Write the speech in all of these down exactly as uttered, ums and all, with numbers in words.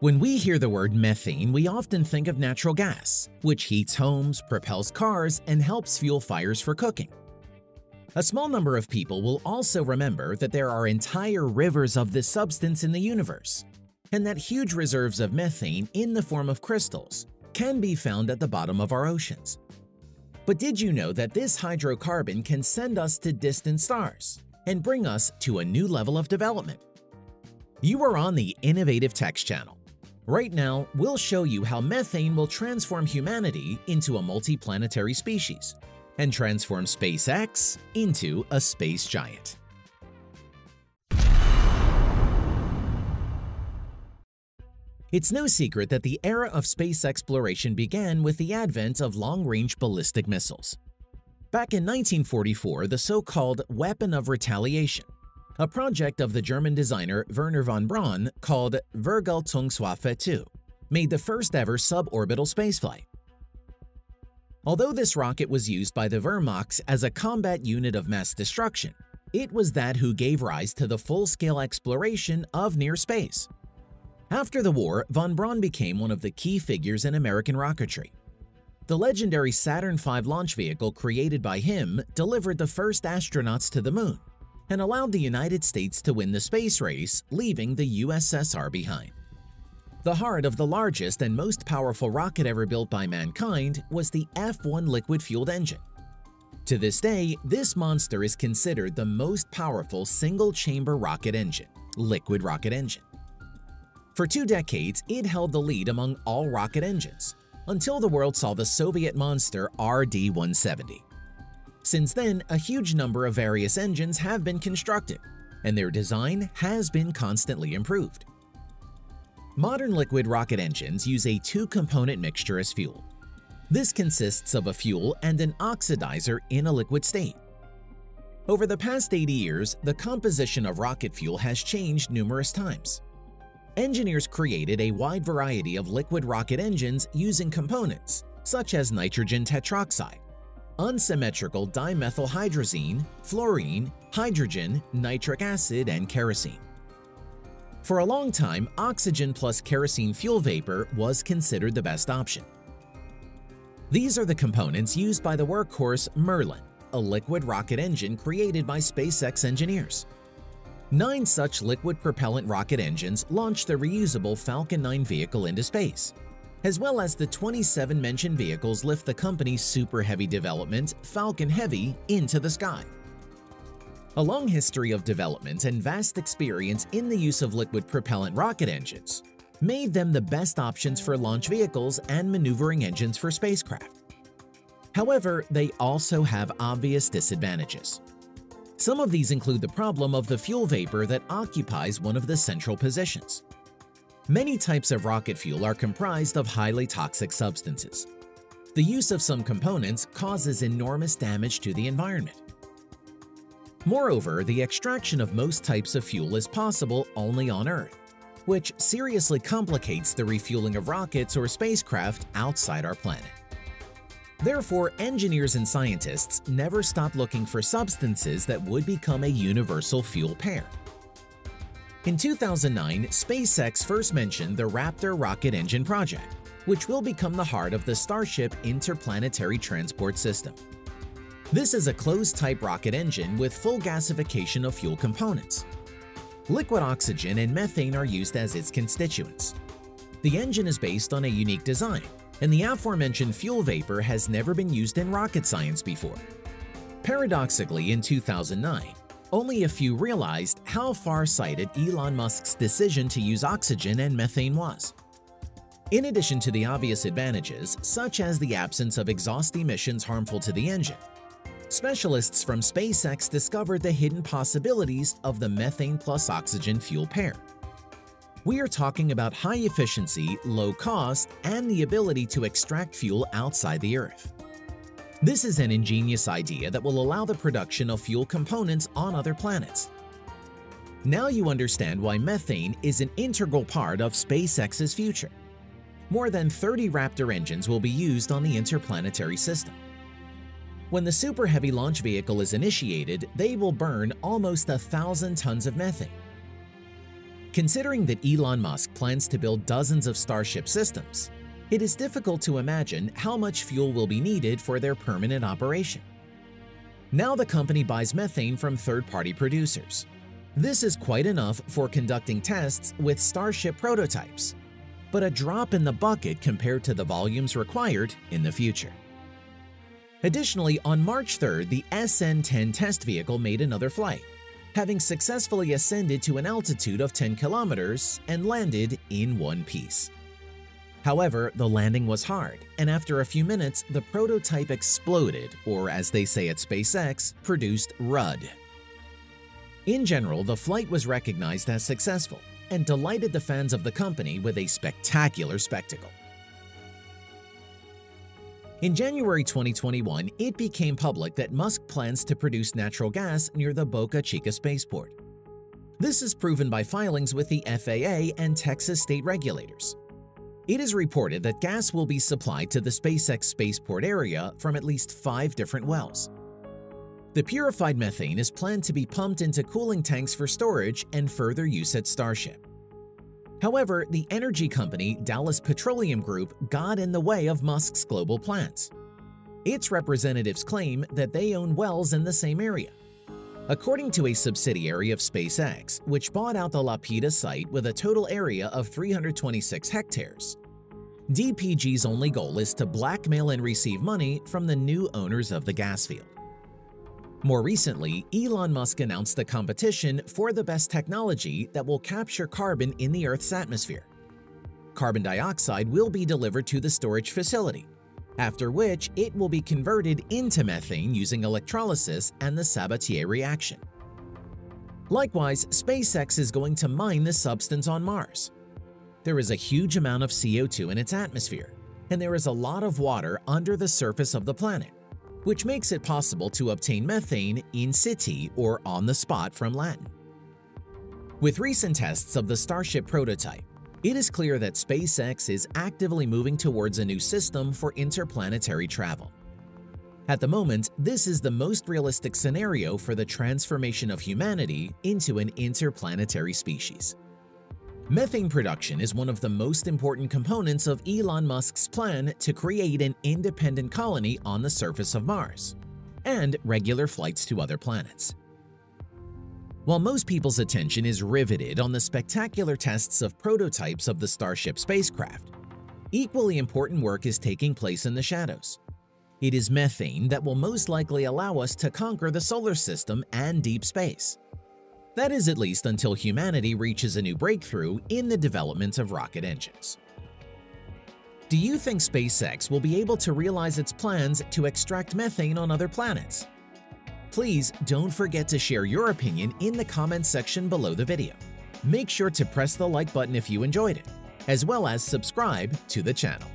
When we hear the word methane, we often think of natural gas, which heats homes, propels cars, and helps fuel fires for cooking. A small number of people will also remember that there are entire rivers of this substance in the universe, and that huge reserves of methane in the form of crystals can be found at the bottom of our oceans. But did you know that this hydrocarbon can send us to distant stars and bring us to a new level of development? You are on the Innovative Techs channel. Right now, we'll show you how methane will transform humanity into a multi-planetary species and transform SpaceX into a space giant. It's no secret that the era of space exploration began with the advent of long-range ballistic missiles. Back in nineteen forty-four, the so-called weapon of retaliation, a project of the German designer Werner von Braun called Vergeltungswaffe two, made the first ever suborbital spaceflight. Although this rocket was used by the Wehrmacht as a combat unit of mass destruction, it was that who gave rise to the full-scale exploration of near space. After the war, von Braun became one of the key figures in American rocketry. The legendary Saturn five launch vehicle created by him delivered the first astronauts to the moon and allowed the United States to win the space race, leaving the U S S R behind. The heart of the largest and most powerful rocket ever built by mankind was the F one liquid-fueled engine. To this day, this monster is considered the most powerful single-chamber rocket engine, liquid rocket engine. For two decades, it held the lead among all rocket engines, until the world saw the Soviet monster R D one seventy. Since then, a huge number of various engines have been constructed, and their design has been constantly improved. Modern liquid rocket engines use a two-component mixture as fuel. This consists of a fuel and an oxidizer in a liquid state. Over the past eighty years, the composition of rocket fuel has changed numerous times. Engineers created a wide variety of liquid rocket engines using components such as nitrogen tetroxide, unsymmetrical dimethylhydrazine, fluorine, hydrogen, nitric acid, and kerosene. For a long time, oxygen plus kerosene fuel vapor was considered the best option. These are the components used by the workhorse Merlin, a liquid rocket engine created by SpaceX engineers. Nine such liquid propellant rocket engines launched the reusable Falcon nine vehicle into space, as well as the twenty-seven mentioned vehicles lift the company's super heavy development, Falcon Heavy, into the sky. A long history of development and vast experience in the use of liquid propellant rocket engines made them the best options for launch vehicles and maneuvering engines for spacecraft. However, they also have obvious disadvantages. Some of these include the problem of the fuel vapor that occupies one of the central positions. Many types of rocket fuel are comprised of highly toxic substances. The use of some components causes enormous damage to the environment. Moreover, the extraction of most types of fuel is possible only on Earth, which seriously complicates the refueling of rockets or spacecraft outside our planet. Therefore, engineers and scientists never stop looking for substances that would become a universal fuel pair. In two thousand nine, SpaceX first mentioned the Raptor rocket engine project, which will become the heart of the Starship Interplanetary Transport System. This is a closed-type rocket engine with full gasification of fuel components. Liquid oxygen and methane are used as its constituents. The engine is based on a unique design, and the aforementioned fuel vapor has never been used in rocket science before. Paradoxically, in two thousand nine, only a few realized how far-sighted Elon Musk's decision to use oxygen and methane was. In addition to the obvious advantages, such as the absence of exhaust emissions harmful to the engine, specialists from SpaceX discovered the hidden possibilities of the methane plus oxygen fuel pair. We are talking about high efficiency, low cost, and the ability to extract fuel outside the Earth. This is an ingenious idea that will allow the production of fuel components on other planets. Now you understand why methane is an integral part of SpaceX's future. More than thirty Raptor engines will be used on the interplanetary system. When the Super Heavy launch vehicle is initiated, they will burn almost a thousand tons of methane. Considering that Elon Musk plans to build dozens of Starship systems, it is difficult to imagine how much fuel will be needed for their permanent operation. Now the company buys methane from third-party producers. This is quite enough for conducting tests with Starship prototypes, but a drop in the bucket compared to the volumes required in the future. Additionally, on March third, the S N ten test vehicle made another flight, having successfully ascended to an altitude of ten kilometers and landed in one piece. However, the landing was hard, and after a few minutes, the prototype exploded, or as they say at SpaceX, produced R U D. In general, the flight was recognized as successful and delighted the fans of the company with a spectacular spectacle. In January twenty twenty-one, it became public that Musk plans to produce natural gas near the Boca Chica spaceport. This is proven by filings with the F A A and Texas state regulators. It is reported that gas will be supplied to the SpaceX spaceport area from at least five different wells. The purified methane is planned to be pumped into cooling tanks for storage and further use at Starship. However, the energy company Dallas Petroleum Group got in the way of Musk's global plans. Its representatives claim that they own wells in the same area. According to a subsidiary of SpaceX, which bought out the Lapita site with a total area of three hundred twenty-six hectares, D P G's only goal is to blackmail and receive money from the new owners of the gas field. More recently, Elon Musk announced the competition for the best technology that will capture carbon in the Earth's atmosphere. Carbon dioxide will be delivered to the storage facility, after which it will be converted into methane using electrolysis and the Sabatier reaction. Likewise, SpaceX is going to mine this substance on Mars. There is a huge amount of C O two in its atmosphere, and there is a lot of water under the surface of the planet, which makes it possible to obtain methane in situ, or on the spot from Latin. With recent tests of the Starship prototype, it is clear that SpaceX is actively moving towards a new system for interplanetary travel. At the moment, this is the most realistic scenario for the transformation of humanity into an interplanetary species. Methane production is one of the most important components of Elon Musk's plan to create an independent colony on the surface of Mars and regular flights to other planets. While most people's attention is riveted on the spectacular tests of prototypes of the Starship spacecraft, equally important work is taking place in the shadows. It is methane that will most likely allow us to conquer the solar system and deep space. That is at least until humanity reaches a new breakthrough in the development of rocket engines. Do you think SpaceX will be able to realize its plans to extract methane on other planets? Please don't forget to share your opinion in the comments section below the video. Make sure to press the like button if you enjoyed it, as well as subscribe to the channel.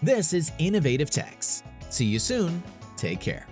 This is Innovative Techs. See you soon. Take care.